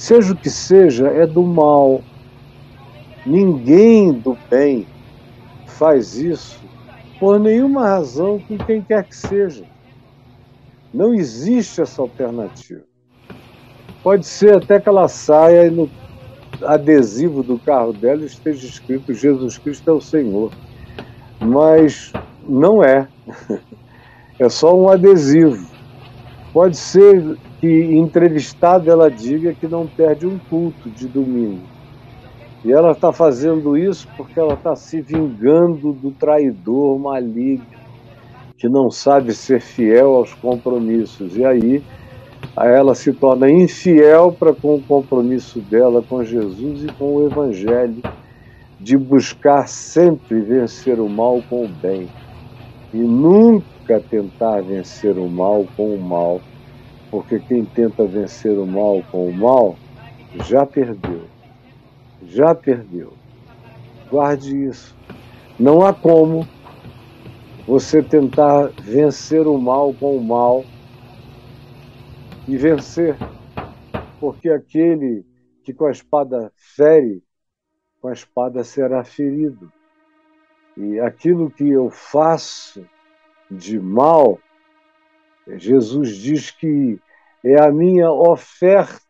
Seja o que seja, é do mal. Ninguém do bem faz isso por nenhuma razão, com quem quer que seja. Não existe essa alternativa. Pode ser até que ela saia e no adesivo do carro dela esteja escrito Jesus Cristo é o Senhor. Mas não é. É só um adesivo. Pode ser que entrevistada ela diga que não perde um culto de domingo. E ela está fazendo isso porque ela está se vingando do traidor maligno, que não sabe ser fiel aos compromissos. E aí ela se torna infiel para com o compromisso dela com Jesus e com o Evangelho, de buscar sempre vencer o mal com o bem e nunca tentar vencer o mal com o mal, porque quem tenta vencer o mal com o mal já perdeu. Já perdeu. Guarde isso. Não há como você tentar vencer o mal com o mal e vencer, porque aquele que com a espada fere, com a espada será ferido. E aquilo que eu faço de mal, Jesus diz que é a minha oferta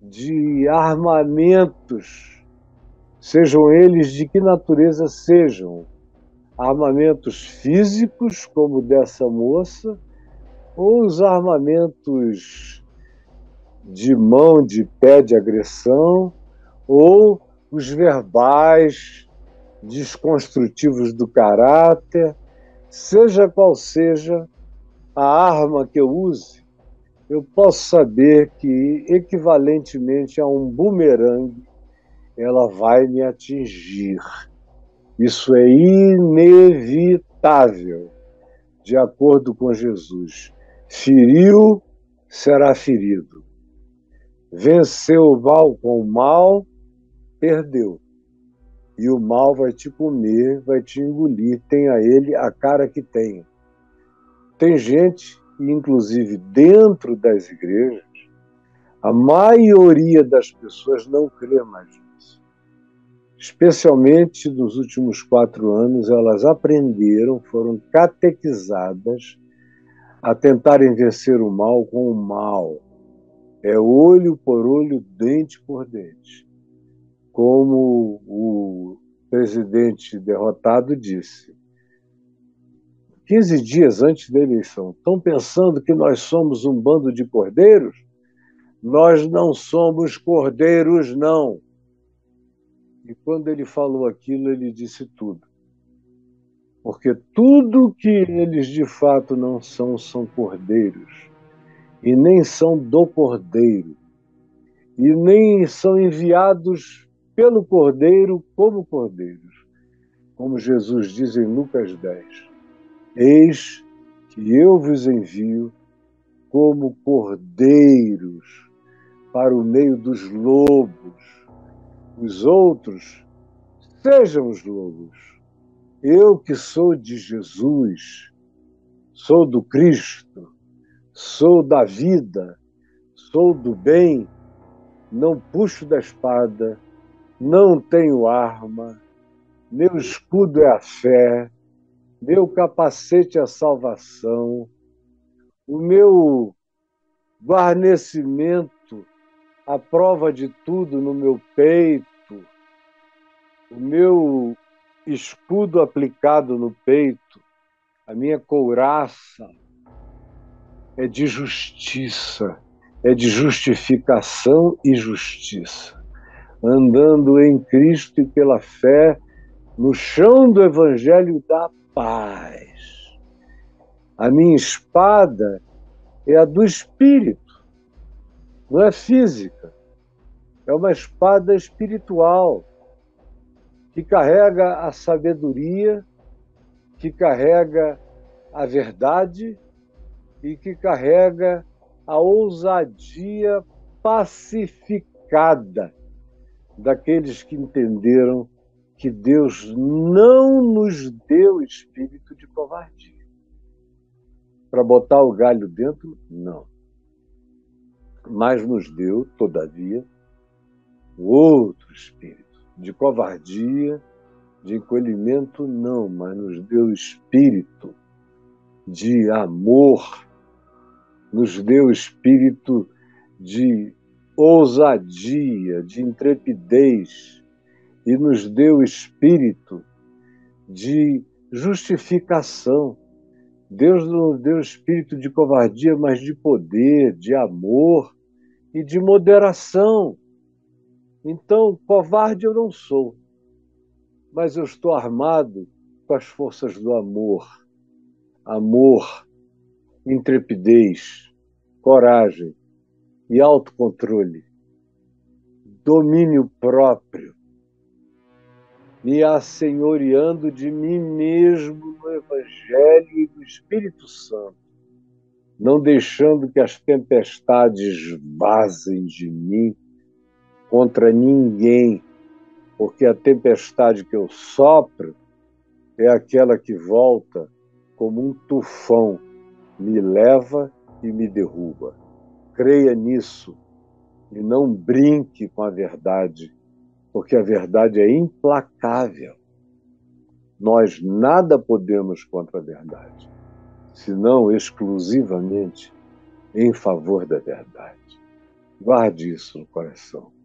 de armamentos, sejam eles de que natureza sejam, armamentos físicos, como dessa moça, ou os armamentos de mão, de pé, de agressão, ou os verbais desconstrutivos do caráter. Seja qual seja a arma que eu use, eu posso saber que, equivalentemente a um bumerangue, ela vai me atingir. Isso é inevitável, de acordo com Jesus. Feriu, será ferido. Venceu o mal com o mal, perdeu. E o mal vai te comer, vai te engolir, tenha ele a cara que tenha. Tem gente, inclusive dentro das igrejas, a maioria das pessoas não crê mais nisso. Especialmente nos últimos 4 anos, elas aprenderam, foram catequizadas a tentarem vencer o mal com o mal. É olho por olho, dente por dente. Como o presidente derrotado disse, 15 dias antes da eleição, estão pensando que nós somos um bando de cordeiros? Nós não somos cordeiros, não. E quando ele falou aquilo, ele disse tudo. Porque tudo que eles de fato não são, são cordeiros. E nem são do cordeiro. E nem são enviados pelo Cordeiro, como cordeiros, como Jesus diz em Lucas 10. Eis que eu vos envio como cordeiros para o meio dos lobos. Os outros sejam os lobos. Eu que sou de Jesus, sou do Cristo, sou da vida, sou do bem, não puxo da espada, não tenho arma, meu escudo é a fé, meu capacete é a salvação, o meu guarnecimento, a prova de tudo no meu peito, o meu escudo aplicado no peito, a minha couraça é de justiça, é de justificação e justiça. Andando em Cristo e pela fé, no chão do Evangelho da paz. A minha espada é a do Espírito, não é física. É uma espada espiritual, que carrega a sabedoria, que carrega a verdade e que carrega a ousadia pacificada daqueles que entenderam que Deus não nos deu espírito de covardia. Para botar o galho dentro, não. mas nos deu, todavia, outro espírito, de covardia, de encolhimento não, mas nos deu espírito de amor, nos deu espírito de ousadia, de intrepidez, e nos deu espírito de justificação. Deus não deu espírito de covardia, mas de poder, de amor e de moderação. Então, covarde eu não sou, mas eu estou armado com as forças do amor. Amor, intrepidez, coragem e autocontrole, domínio próprio, me assenhoreando de mim mesmo no Evangelho e no Espírito Santo, não deixando que as tempestades vazem de mim contra ninguém, porque a tempestade que eu sopro é aquela que volta como um tufão, me leva e me derruba. Creia nisso e não brinque com a verdade, porque a verdade é implacável. Nós nada podemos contra a verdade, senão exclusivamente em favor da verdade. Guarde isso no coração.